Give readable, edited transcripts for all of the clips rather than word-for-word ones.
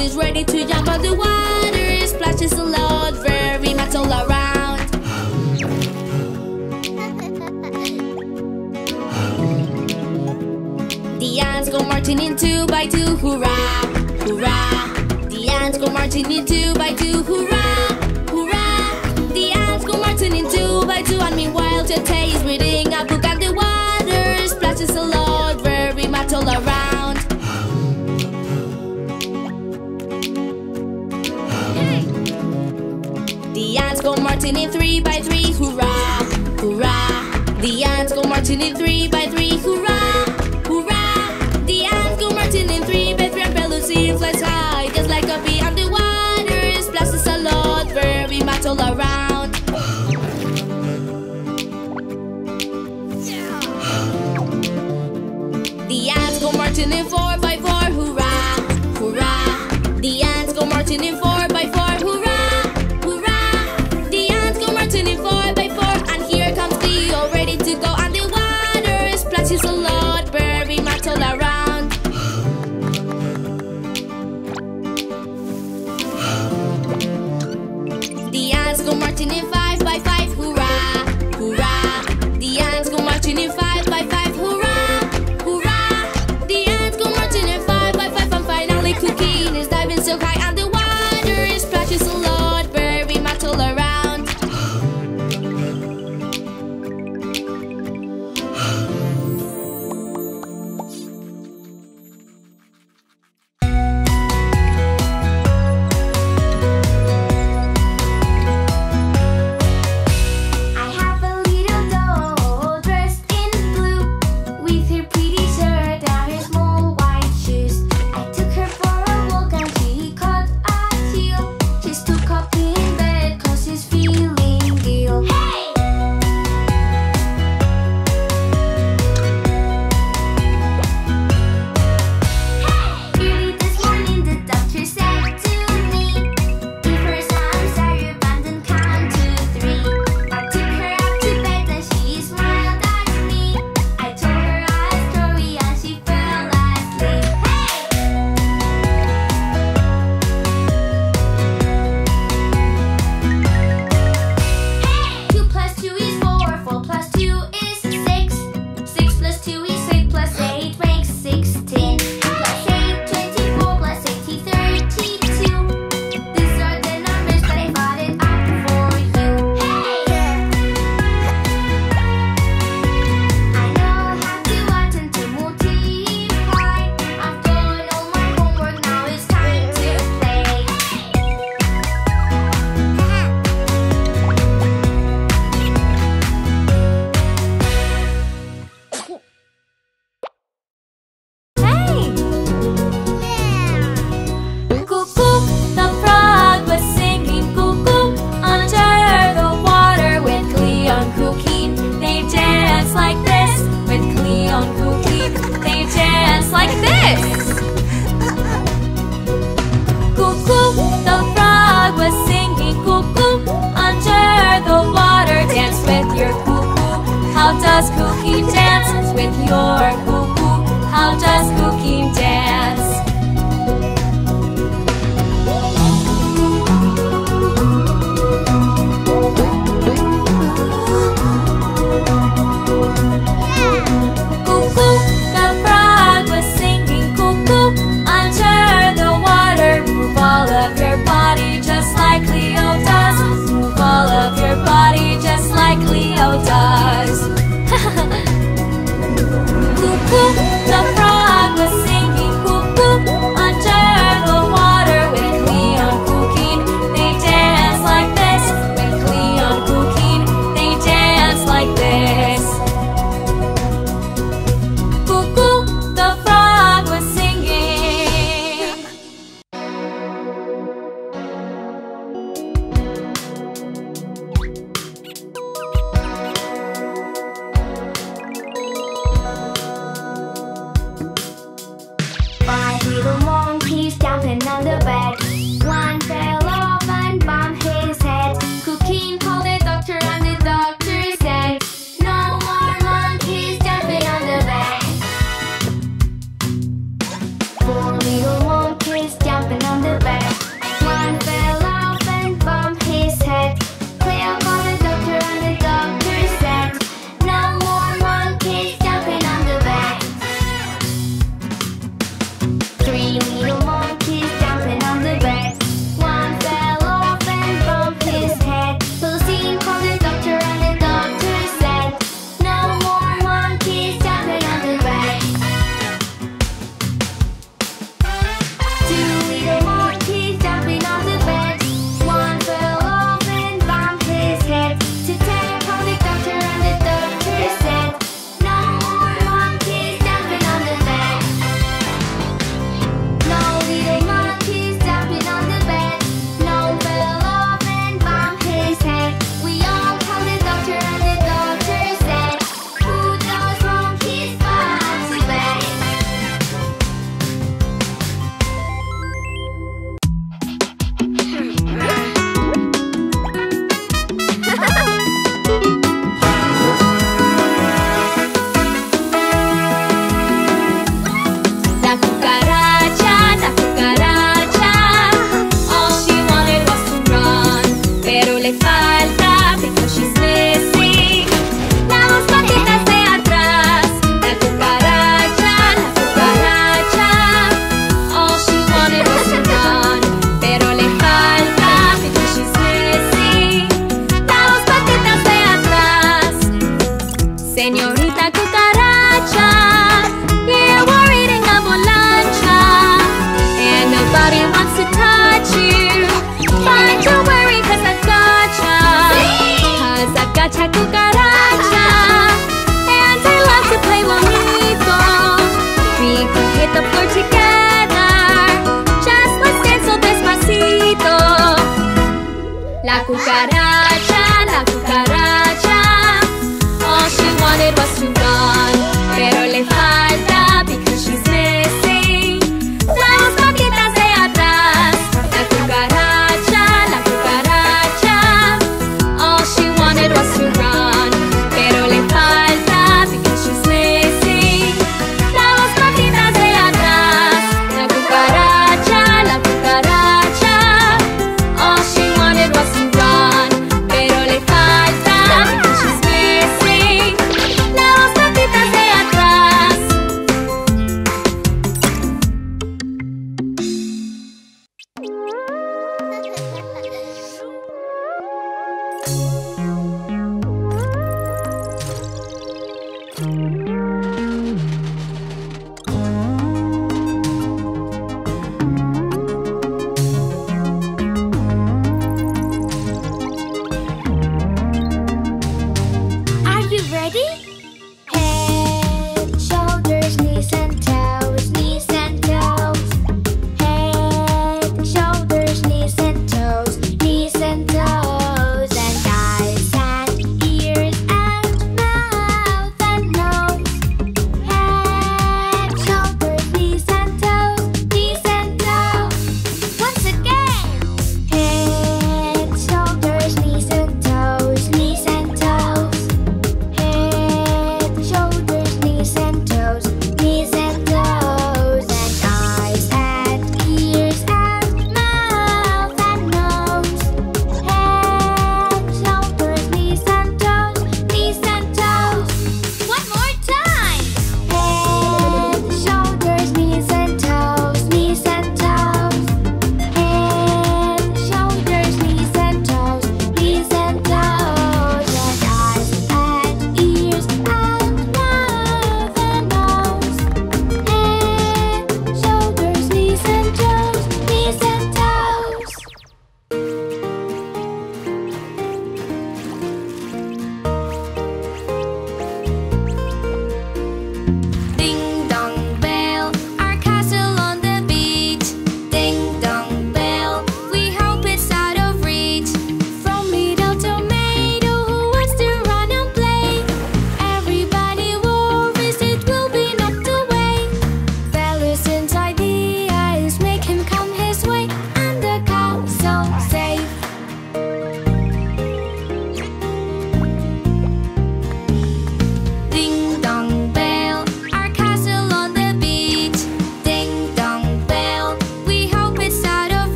Is ready to jump out the water. It splashes a lot, very much all around. The ants go marching in 2 by 2, hurrah, hurrah. The ants go marching in 2 by 2, hurrah, hurrah. The ants go marching in 2 by 2, and meanwhile Tete is reading a book and the water. It splashes a lot, very much all around. Marching in 3 by 3, hurrah, hurrah. The ants go marching in 3 by 3, hurrah, hurrah. The ants go marching in 3 by 3, and Pelusin flies high just like a bee on the water. It splashes a lot, very much all around. The ants go marching in 4 by 4, hurrah, hurrah. The ants go marching in 4 by 4, hurrah. Just like Leo does.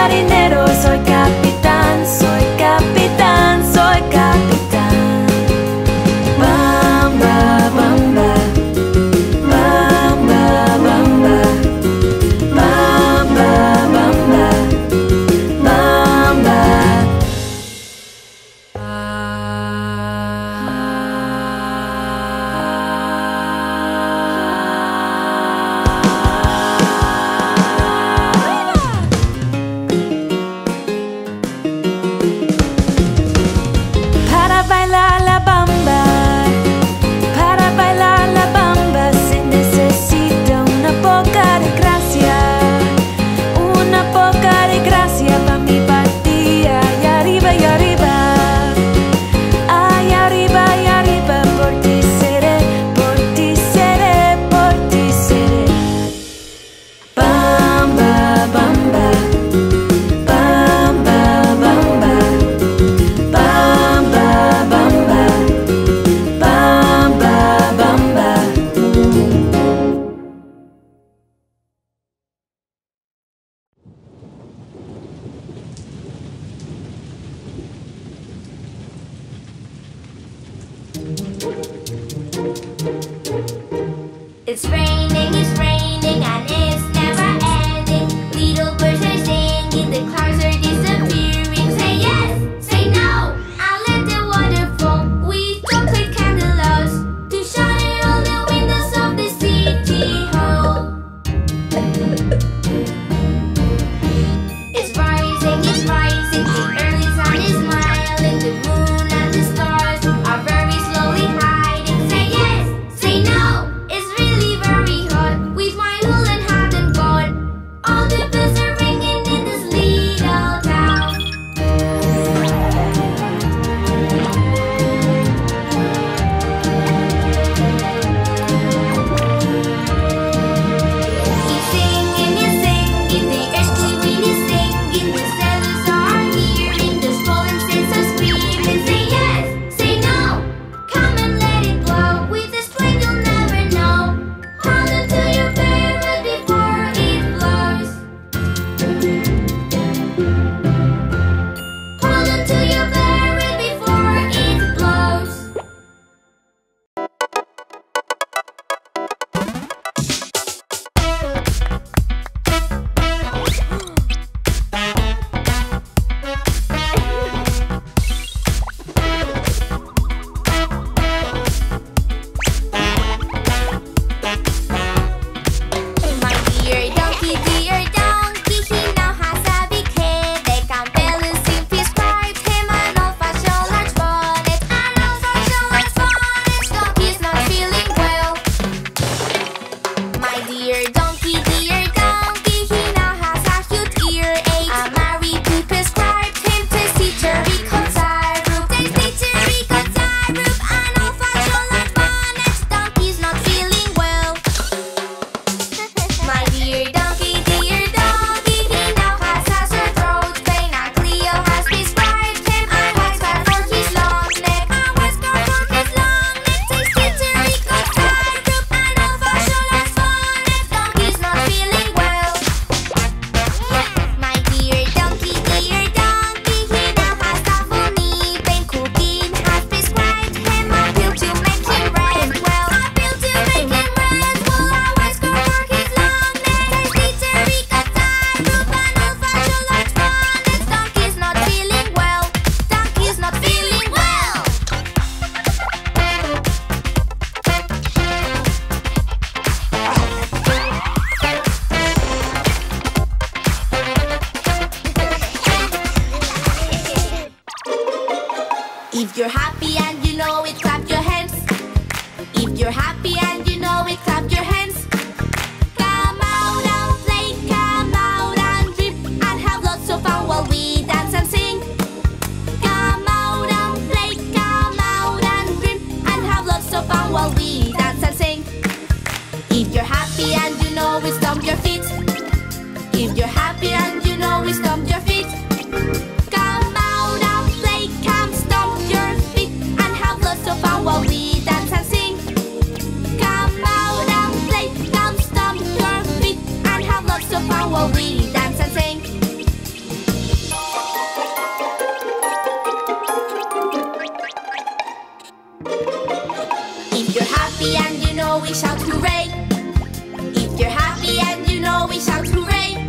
marinero, soy capitán, soy capitán, soy capitán. Bamba, bamba, bamba, bamba, bamba, bamba, bamba. Para bailar la bamba se necesita una poca de gracia para mi partida, y arriba y arriba, ay arriba y arriba, por ti seré, por ti seré, por ti seré. Bamba, bamba, bamba, bamba, bamba, bamba, bamba, bamba. It's raining, and it's never ending. Little birds are singing, the clouds are disappearing. Say yes, say no, I'll let the water fall with chocolate candles to shine all the windows of the city hall. It's rising, the early sun is smiling, the moon and the stars are very slowly hiding. Say yes, say no, it's really very hot with my wool and hat and coat. All the bells are ringing in this little town. It's singing, the air's clearing, it's singing, the sailors are hearing, the swollen sails are screaming. Say yes, say no, come and let it blow. With this plane you'll never know. Hold on to your parrot before it blows. Hold on to your parrot before it blows. My dear donkey, he now has a big headache, and Pelusin prescribed him an old-fashioned large bonnet, an old-fashioned large bonnet. Donkey's not feeling well. My dear donkey, he now has a huge earache, and Mary Pooh prescribed him Tessitarico syrup, Tessitarico syrup, an old-fashioned large bonnet. Donkey's not feeling well. My dear donkey, he now has a sore throat pain, and Cleo has prescribed him a white scarf for his long neck, a white scarf for his long neck. Tessitarico syrup, an old-fashioned large bonnet. Donkey's not feeling well. My dear donkey, he now has awful knee pain. Cookie has prescribed him a pill to make him rest well, a pill to make him rest well. A white scarf for his long neck. Tessitarico syrup, an old-fashioned large bonnet. Donkey's not feeling well. Donkey's not feeling well. If you're happy and you know it, clap your hands. If you're happy and you know it, clap your hands. Come out and play, come out and drip, and have lots of fun while we dance and sing. Come out and play, come out and drip, and have lots of fun while we dance and sing. If you're happy and you know it, stomp your feet. If you're happy and you know it, stomp your feet. Come out and play, come stomp your feet, and have lots of fun while we dance and sing. Come out and play, come stomp your feet, and have lots of fun while we dance and sing. happy and you know we shout hooray. If you're happy and you know we shout hooray.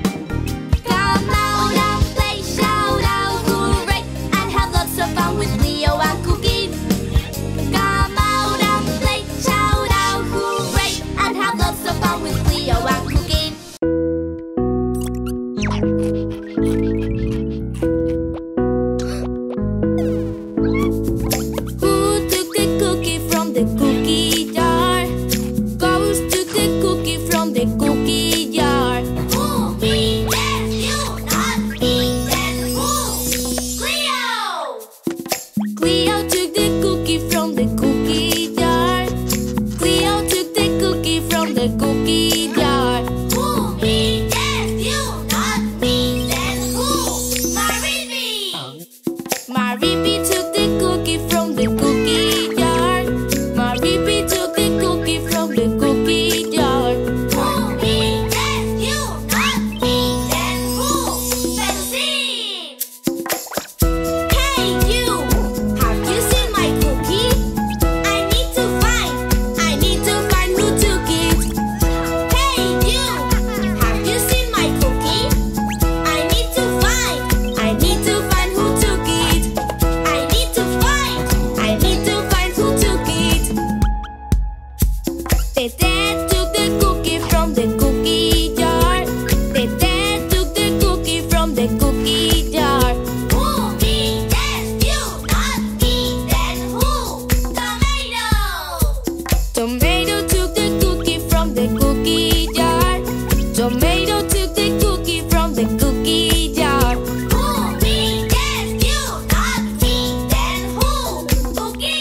Come out and play, shout out hooray, and have lots of fun with Leo and Cookie. Come out and play, shout out hooray, and have lots of fun with Leo and Cookie. Tete took the cookie from the cookie jar. Tete took the cookie from the cookie jar. Who beat this? You not beat then who? Tomato! Tomato took the cookie from the cookie jar. Tomato took the cookie from the cookie jar. Who beat this? You not beat then who? Cookie!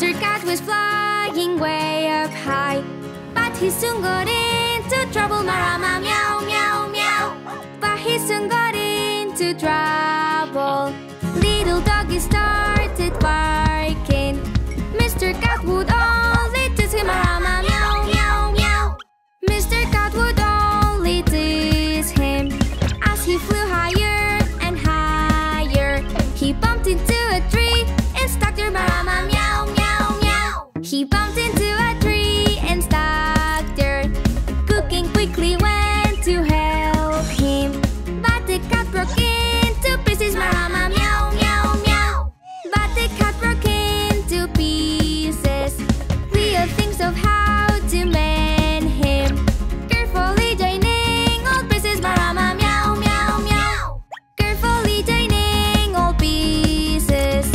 Mr. Cat was flying way up high, but he soon got into trouble. Marama, meow, meow, meow. But he soon got into trouble. Little doggy started barking. Mr. Cat would only tease him. Marama, meow, meow, meow. Mr. Cat would only tease him. As he flew higher and higher, he bumped into a tree and stuck there. Marama, meow, meow, meow. He bumped into a tree and stuck there. Cooking quickly went to help him, but the cat broke into pieces. Marama, meow, meow, meow. But the cat broke into pieces. Cleo thinks of how to mend him, carefully joining all pieces. Marama, meow, meow, meow. Carefully joining all pieces.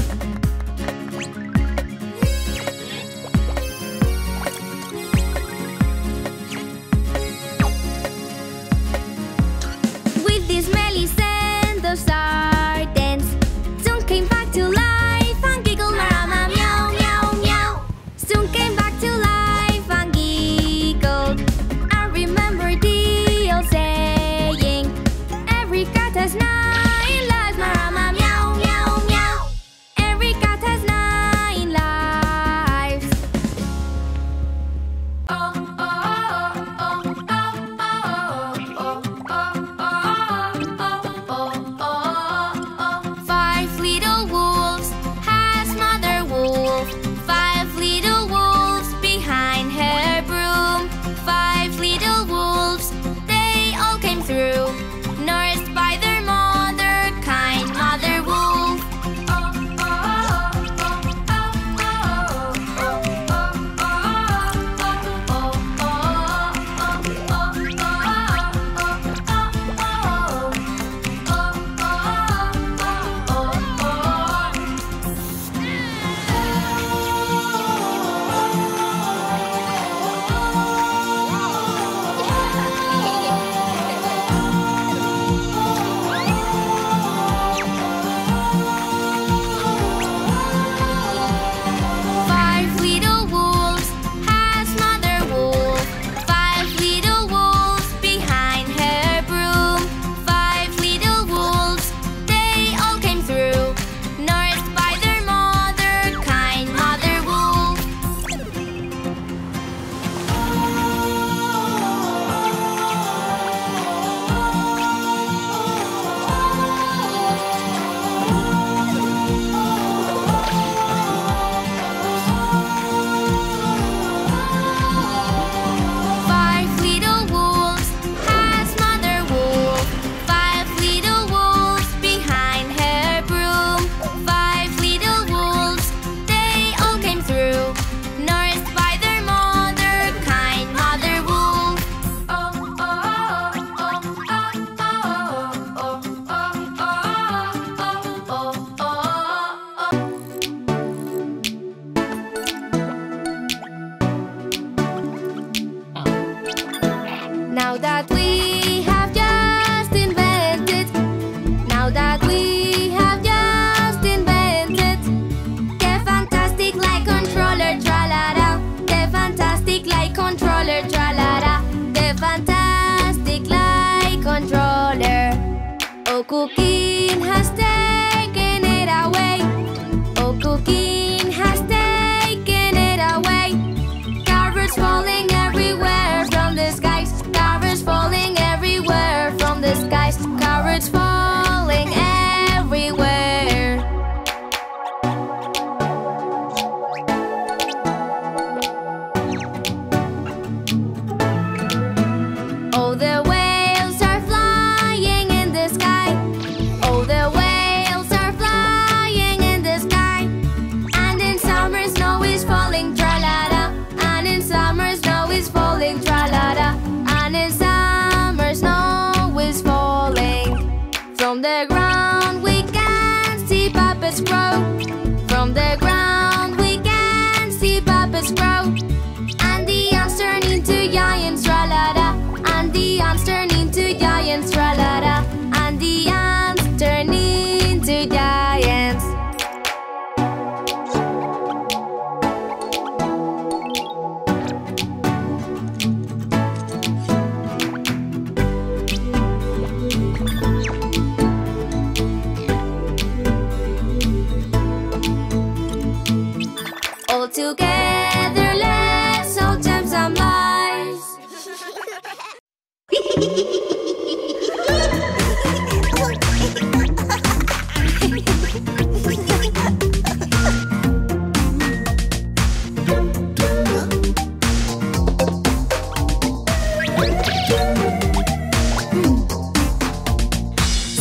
together, let's all jam some lies.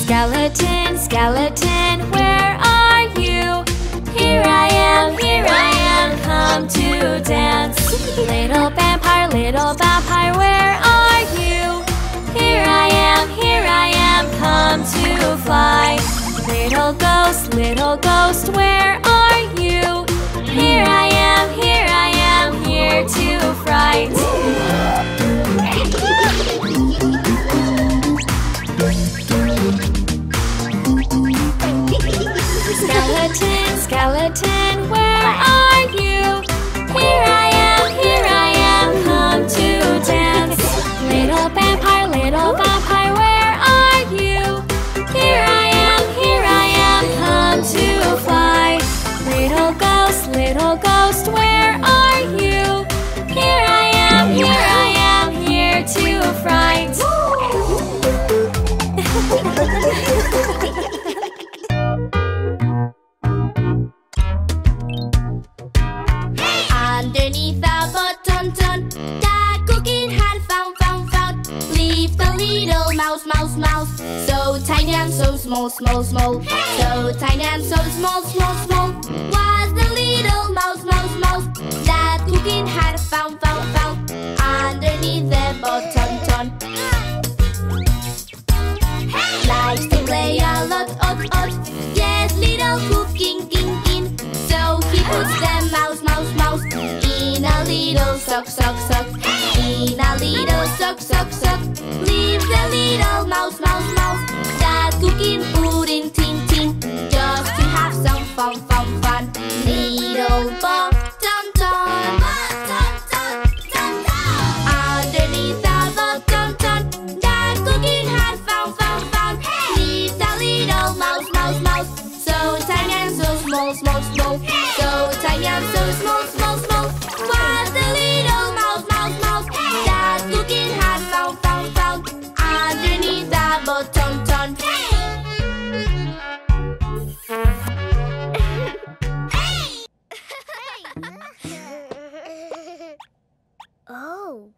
Skeleton, skeleton, where are you? Here I am, come to dance. Little vampire, where are you? Here I am, come to fly. Little ghost, where are you? Here I am, here to fright. Skeleton, skeleton, where are you? Here I am, come to dance. Little vampire, where are you? Here I am, come to fly. Little ghost, where are you? Here I am, here to fright. Underneath the bottom ton, Dad cooking hand found. Leave the little mouse. So tiny and so small. Hey! So tiny and so small. Was the little mouse. Dad cooking hand found. Underneath the bottom ton. Hey! Likes to play a lot. Yes, little cooking king. So he puts the mouse. In a little sock. In a little sock. Leave the little mouse. That cooking pudding ting. Just to have some fun. Little bottom. Underneath the bottom. That cooking had found. Leave the little mouse. So tiny and so small. So tiny and so small. Was the little mouse. That cooking had found. Underneath the bottom ton. Hey! Oh.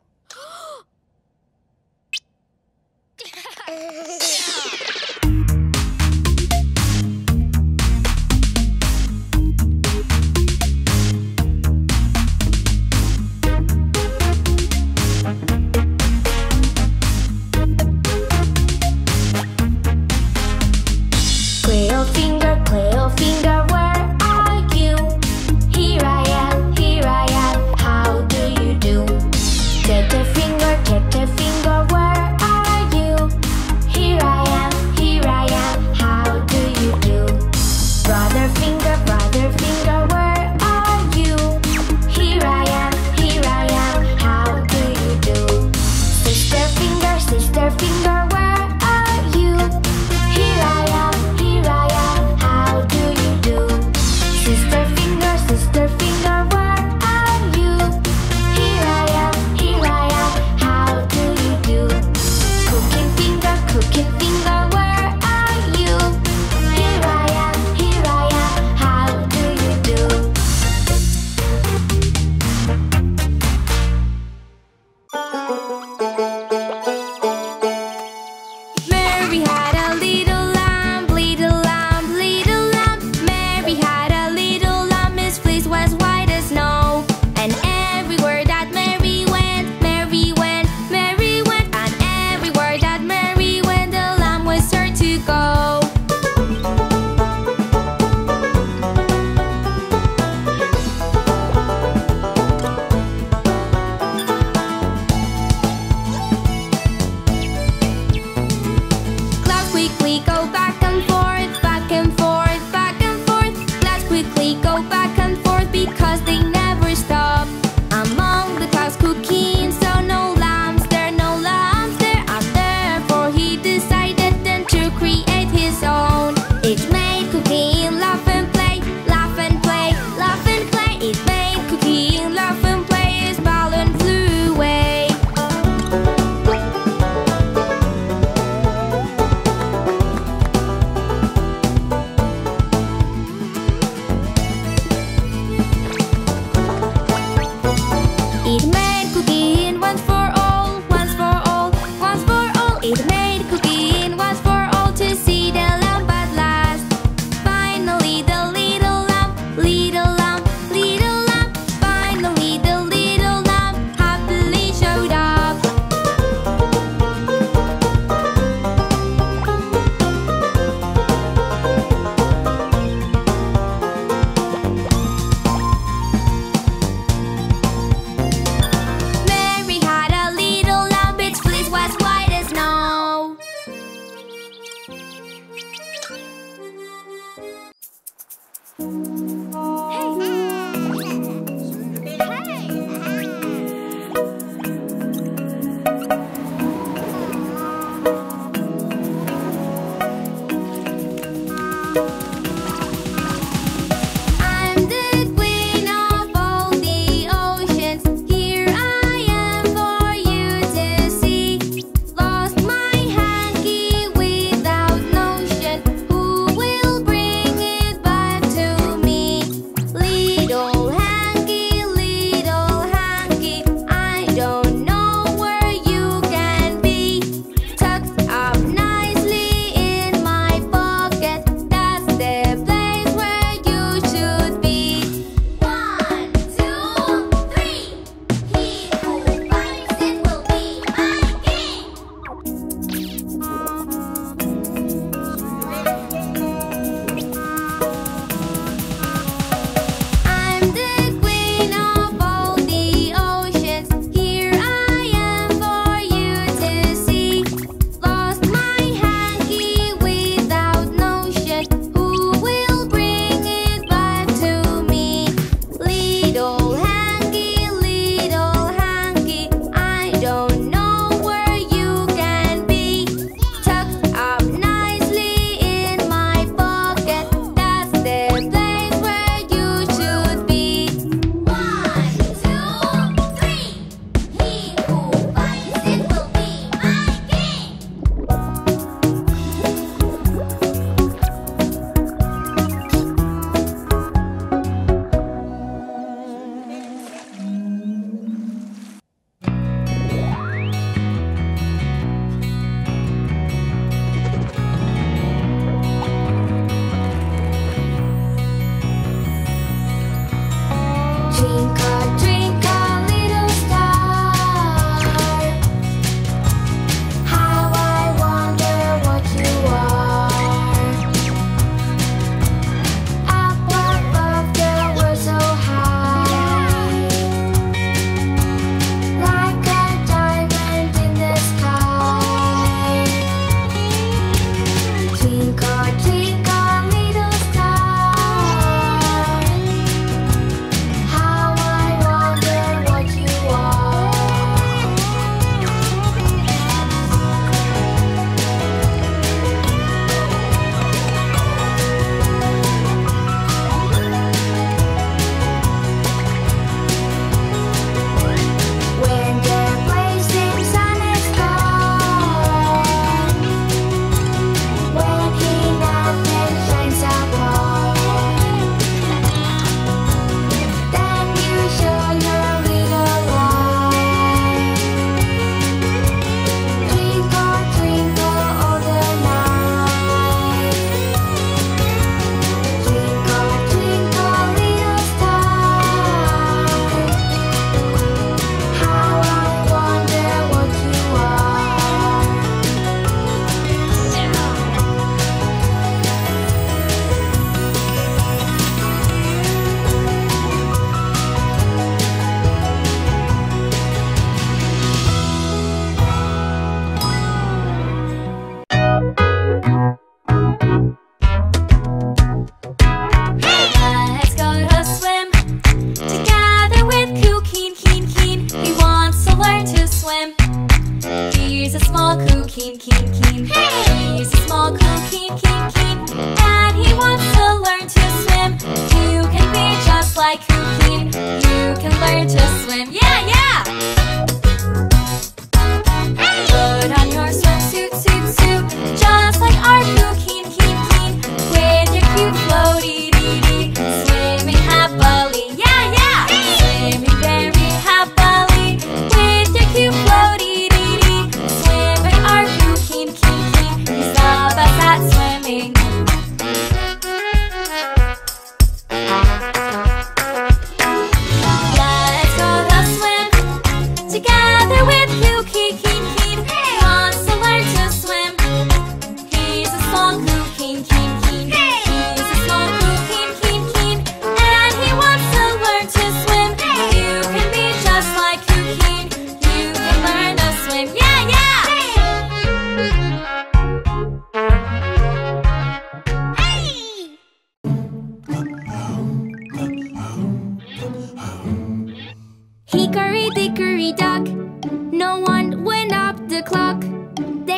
Let's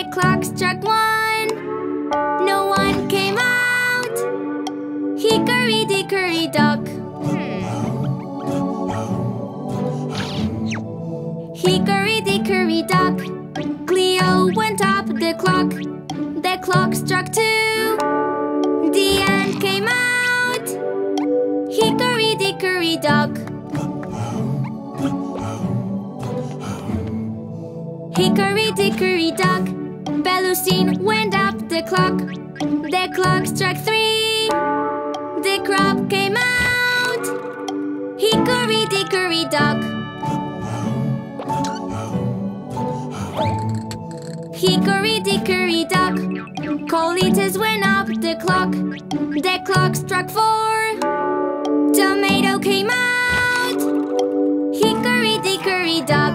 the clock struck 1. No one came out. Hickory dickory dock. Hickory dickory dock. Cleo went up the clock. The clock struck 2. The ant came out. Hickory dickory dock. Hickory dickory dock. Pelusin went up the clock. The clock struck 3. The crop came out. Hickory dickory dock. Hickory dickory dock. Colitas went up the clock. The clock struck 4. Tomato came out. Hickory dickory dock.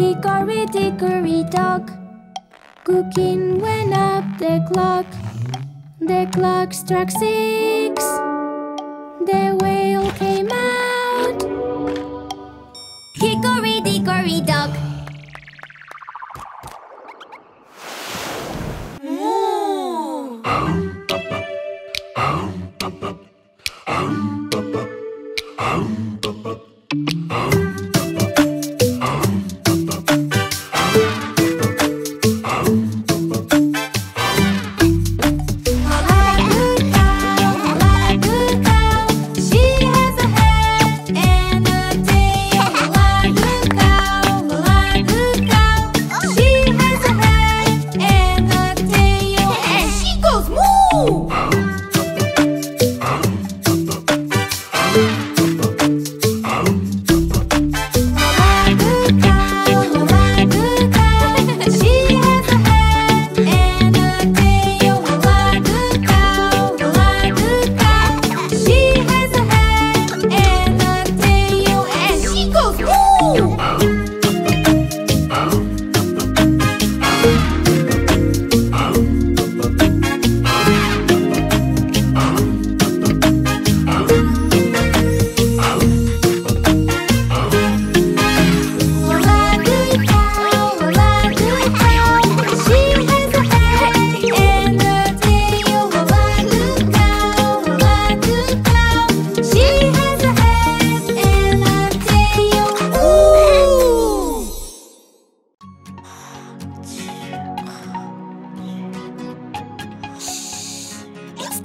Hickory dickory dock. Cooking went up the clock. The clock struck 6. The whale came out. Hickory dickory dock.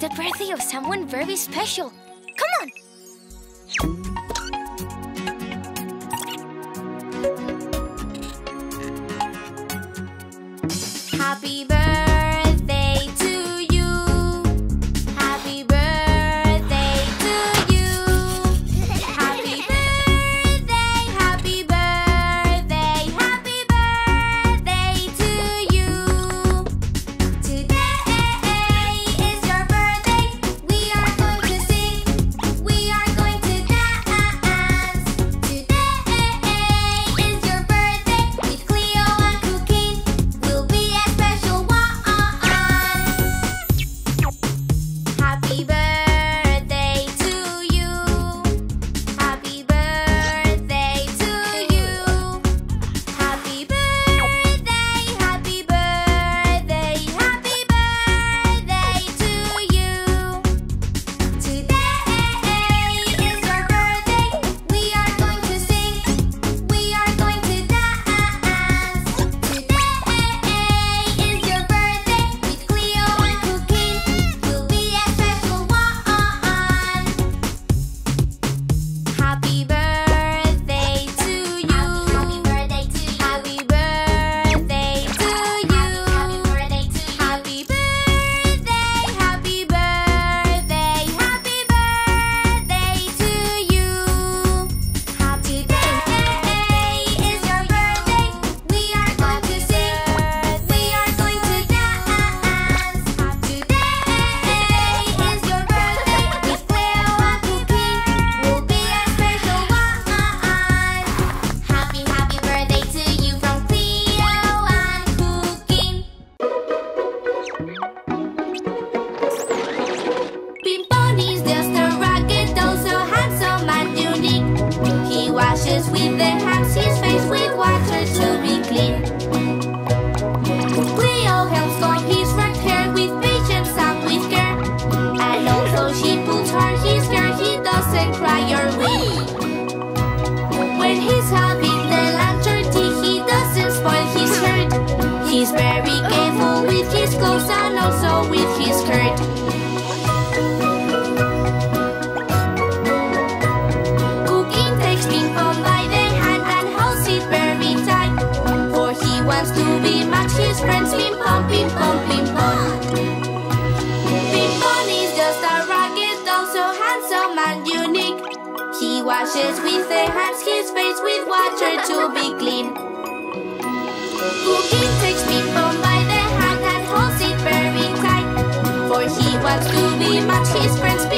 The birthday of someone very special. Come on! Happy birthday to you. Happy birthday to you. Happy birthday, happy birthday to you. Today is your birthday. We are going to sing ball with his skirt. Cooking takes Ping-Pong by the hand and holds it very tight, for he wants to be much his friends. Ping-Pong, Ping-Pong, Ping-Pong. Ping-Pong is just a racket doll, so handsome and unique. He washes with the hands his face with water to be clean. Cooking takes Ping-Pong by the hand and holds it very tight, for he wants to be much his friends.